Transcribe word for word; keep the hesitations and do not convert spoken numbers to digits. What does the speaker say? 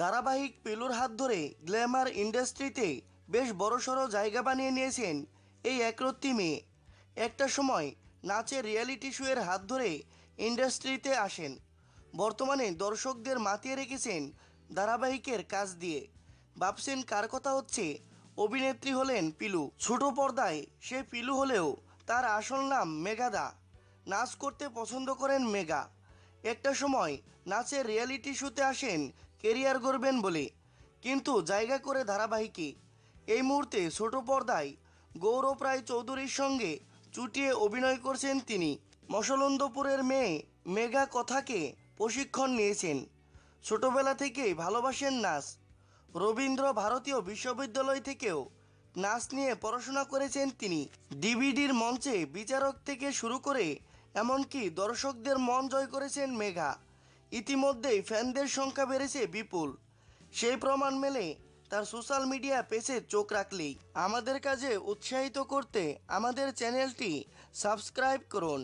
ধারাবাহিক পিলুর হাত ধরে গ্ল্যামার ইন্ডাস্ট্রিতে বেশ বড়সড় জায়গা বানিয়ে নিয়েছেন এই একরত্তি মেয়ে। একটা সময় নাচের রিয়ালিটি শোয়ের হাত ধরে ইন্ডাস্ট্রিতে আসেন। বর্তমানে দর্শকদের মাতিয়ে রেখেছেন ধারাবাহিকের কাজ দিয়ে। ভাবছেন কার কথা হচ্ছে? অভিনেত্রী হলেন পিলু। ছোট পর্দায় সে পিলু হলেও তার আসল নাম মেঘাদা। নাচ করতে পছন্দ করেন মেঘা। একটা সময় নাচের রিয়ালিটি শোতে আসেন কেরিয়ার গড়বেন বলে, কিন্তু জায়গা করে ধারাবাহিকে। এই মুহূর্তে ছোট পর্দায় গৌরব রায় চৌধুরীর সঙ্গে চুটিয়ে অভিনয় করছেন তিনি। মশলন্দপুরের মেয়ে মেঘা কথাকে প্রশিক্ষণ নিয়েছেন। ছোটবেলা থেকেই ভালোবাসেন নাচ। রবীন্দ্র ভারতীয় বিশ্ববিদ্যালয় থেকেও নাচ নিয়ে পড়াশোনা করেছেন তিনি। ডিভিডির মঞ্চে বিচারক থেকে শুরু করে এমনকি দর্শকদের মন জয় করেছেন মেঘা। ইতিমধ্যেই ফ্যানদের সংখ্যা বেড়েছে বিপুল। সেই প্রমাণ মেলে তার সোশ্যাল মিডিয়া পেজে চোখ রাখলেই। আমাদের কাজে উৎসাহিত করতে আমাদের চ্যানেলটি সাবস্ক্রাইব করুন।